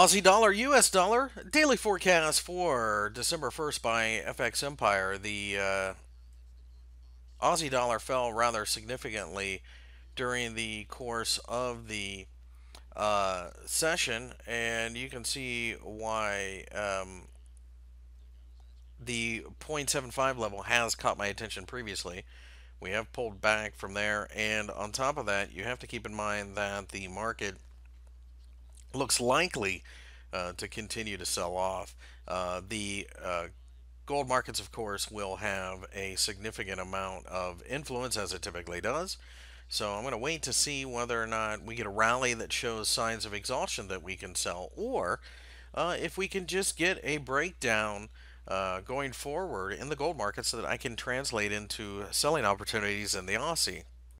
Aussie dollar, US dollar, daily forecast for December 1st by FX Empire. The Aussie dollar fell rather significantly during the course of the session, and you can see why the 0.75 level has caught my attention previously. We have pulled back from there, and on top of that, you have to keep in mind that the market looks likely to continue to sell off. The gold markets, of course, will have a significant amount of influence, as it typically does. So I'm going to wait to see whether or not we get a rally that shows signs of exhaustion that we can sell, or if we can just get a breakdown going forward in the gold market so that I can translate into selling opportunities in the Aussie.